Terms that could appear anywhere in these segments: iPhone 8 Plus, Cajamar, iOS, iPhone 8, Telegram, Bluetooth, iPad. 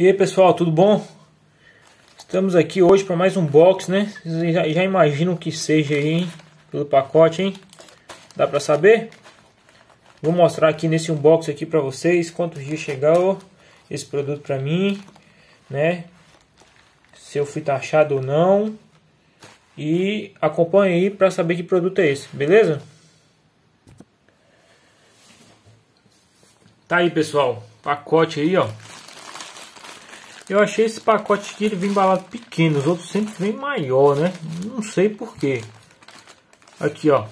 E aí pessoal, tudo bom? Estamos aqui hoje para mais um box, né? Vocês já imaginam que seja aí, hein? Pelo pacote, hein? Dá para saber? Vou mostrar aqui nesse unboxing aqui para vocês quantos dias chegou esse produto para mim, né? Se eu fui taxado ou não. E acompanhe aí para saber que produto é esse, beleza? Tá aí pessoal, pacote aí, ó. Eu achei esse pacote aqui, ele vem embalado pequeno. Os outros sempre vem maior, né? Não sei porquê. Aqui, ó.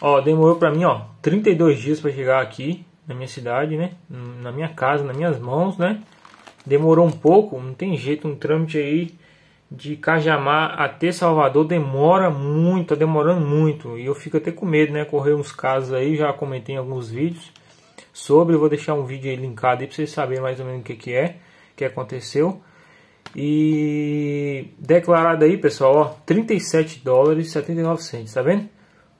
Ó, demorou pra mim, ó, 32 dias pra chegar aqui na minha cidade, né? Na minha casa, nas minhas mãos, né? Demorou um pouco, não tem jeito. Um trâmite aí de Cajamar até Salvador demora muito, tá demorando muito. E eu fico até com medo, né? Correr uns casos aí, já comentei em alguns vídeos sobre. Eu vou deixar um vídeo aí linkado aí pra vocês saberem mais ou menos o que é. Que aconteceu. E declarado aí pessoal, ó, 37 dólares e 79 centes, tá vendo?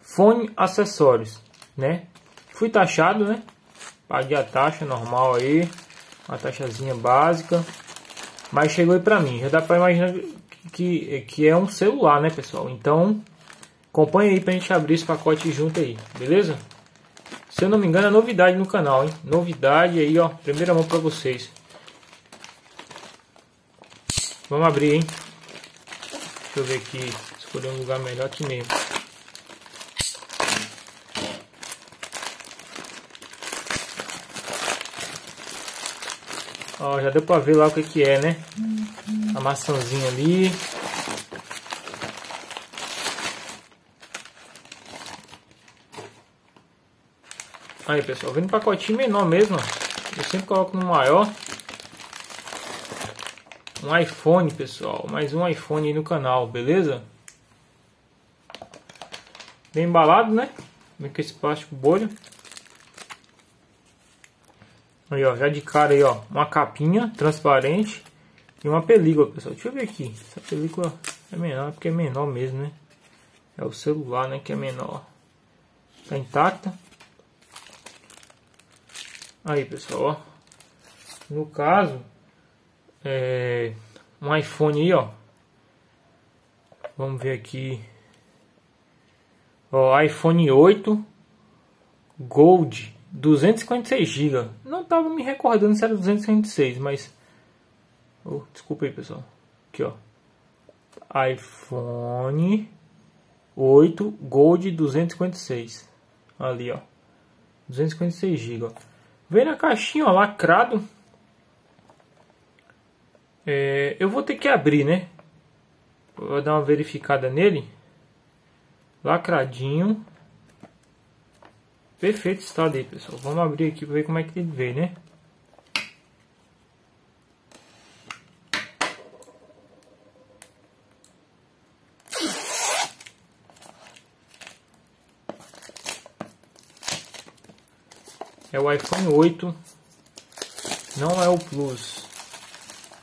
Fone, acessórios, né? Fui taxado, né? Paguei a taxa normal aí, uma taxazinha básica, mas chegou aí pra mim. Já dá pra imaginar que é um celular, né pessoal? Então acompanha aí pra gente abrir esse pacote junto aí, beleza? Se eu não me engano é novidade no canal, hein? Novidade aí, ó, primeira mão pra vocês. Vamos abrir, hein? Deixa eu ver aqui, escolher um lugar melhor aqui mesmo. Ó, já deu pra ver lá o que é, né? A maçãzinha ali. Aí, pessoal, vem um pacotinho menor mesmo, ó. Eu sempre coloco no maior. Um iPhone, pessoal, mais um iPhone aí no canal, beleza? Bem embalado, né? Vem com esse plástico bolha. Aí, ó, já de cara aí, ó, uma capinha transparente e uma película, pessoal. Deixa eu ver aqui. Essa película é menor, porque é menor mesmo, né? É o celular, né, que é menor. Tá intacta. Aí, pessoal, ó. No caso, um iPhone aí, ó. Vamos ver aqui. Ó, iPhone 8 Gold 256 GB. Não tava me recordando se era 256, mas desculpa aí, pessoal. Aqui, ó. iPhone 8 Gold 256. Ali, ó. 256 GB. Vem na caixinha, ó, lacrado. Eu vou ter que abrir, né? Vou dar uma verificada nele. Lacradinho. Perfeito estado aí, pessoal. Vamos abrir aqui para ver como é que ele vem, né? É o iPhone 8. Não é o Plus.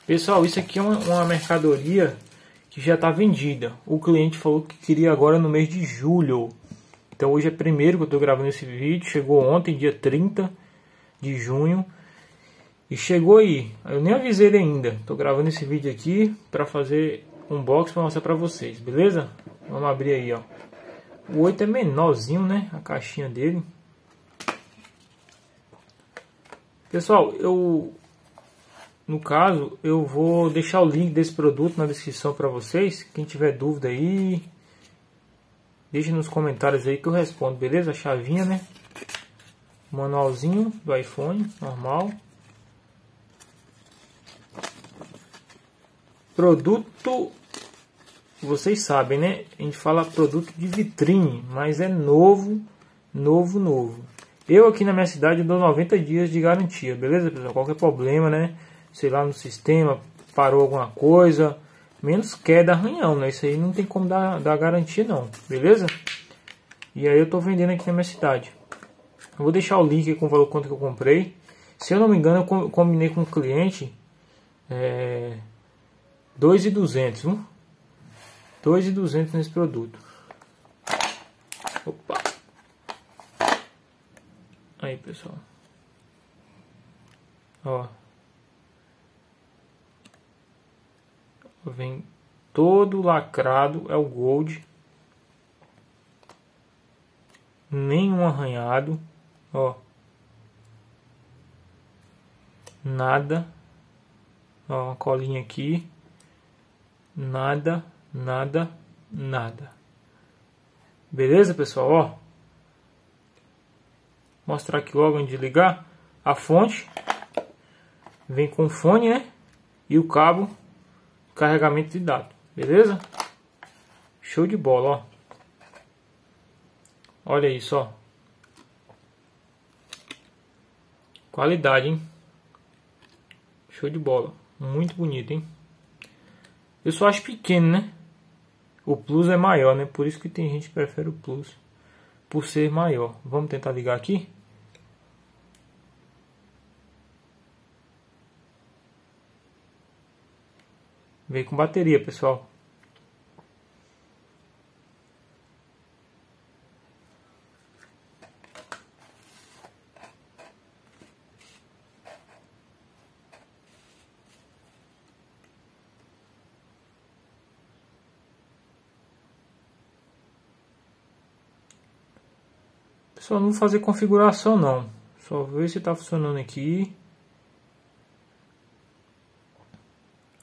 Pessoal, isso aqui é uma mercadoria que já está vendida. O cliente falou que queria agora no mês de julho. Então hoje é primeiro que eu estou gravando esse vídeo. Chegou ontem, dia 30 de junho. E chegou aí. Eu nem avisei ele ainda. Estou gravando esse vídeo aqui para fazer um box para mostrar para vocês, beleza? Vamos abrir aí, ó. O 8 é menorzinho, né? A caixinha dele. Pessoal, no caso, eu vou deixar o link desse produto na descrição para vocês. Quem tiver dúvida aí, deixe nos comentários aí que eu respondo, beleza? A chavinha, né? Manualzinho do iPhone, normal. Produto, vocês sabem, né? A gente fala produto de vitrine, mas é novo, novo, novo. Eu aqui na minha cidade dou 90 dias de garantia, beleza, pessoal? Qualquer problema, né? Sei lá, no sistema, parou alguma coisa, menos queda, arranhão, né? Isso aí não tem como dar garantia não, beleza? E aí eu tô vendendo aqui na minha cidade. Eu vou deixar o link com o valor quanto que eu comprei. Se eu não me engano, eu combinei com o cliente 2.200, viu? 2.200 nesse produto. Opa! Aí, pessoal. Ó. Vem todo lacrado, é o Gold. Nenhum arranhado, ó. Nada. Ó, uma colinha aqui. Nada, nada, nada. Beleza, pessoal? Ó. Vou mostrar aqui logo onde ligar. A fonte vem com o fone, né? E o cabo carregamento de dados. Beleza? Show de bola, ó. Olha isso, ó. Qualidade, hein? Show de bola. Muito bonito, hein? Eu só acho pequeno, né? O Plus é maior, né? Por isso que tem gente que prefere o Plus. Por ser maior. Vamos tentar ligar aqui. Veio com bateria, pessoal. Pessoal, não vou fazer configuração não. Só ver se está funcionando aqui.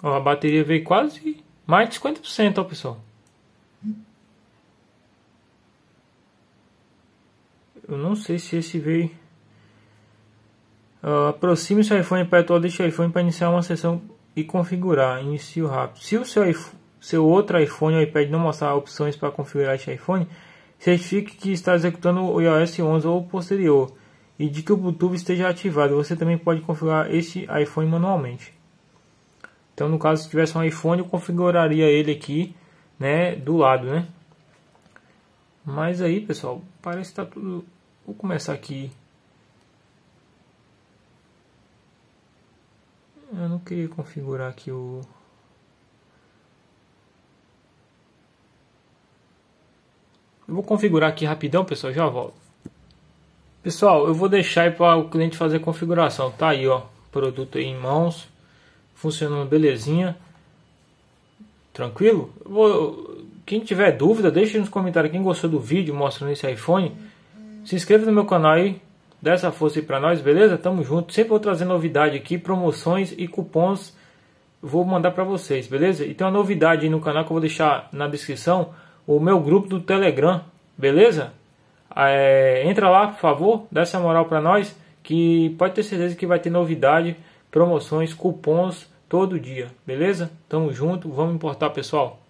Ó, a bateria veio quase mais de 50%, ó, pessoal. Eu não sei se esse veio. Aproxime seu iPhone perto ou deixe o iPhone para iniciar uma sessão e configurar. Inicio rápido. Se o seu outro iPhone ou iPad não mostrar opções para configurar este iPhone, certifique que está executando o iOS 11 ou posterior e de que o Bluetooth esteja ativado. Você também pode configurar este iPhone manualmente. Então, no caso, se tivesse um iPhone, eu configuraria ele aqui, né, do lado, né? Mas aí, pessoal, parece que está tudo... Vou começar aqui. Eu não queria configurar aqui o... Eu vou configurar aqui rapidão, pessoal, já volto. Pessoal, eu vou deixar aí para o cliente fazer a configuração. Tá aí, ó, produto aí em mãos. Funcionando belezinha. Tranquilo? Quem tiver dúvida, deixa nos comentários. Quem gostou do vídeo mostrando esse iPhone, se inscreva no meu canal aí. Dá essa força aí pra nós, beleza? Tamo junto. Sempre vou trazer novidade aqui, promoções e cupons. Vou mandar pra vocês, beleza? E tem uma novidade aí no canal que eu vou deixar na descrição. O meu grupo do Telegram, beleza? Entra lá, por favor, dá essa moral para nós, que pode ter certeza que vai ter novidade, promoções, cupons, todo dia, beleza? Tamo junto, vamos importar, pessoal.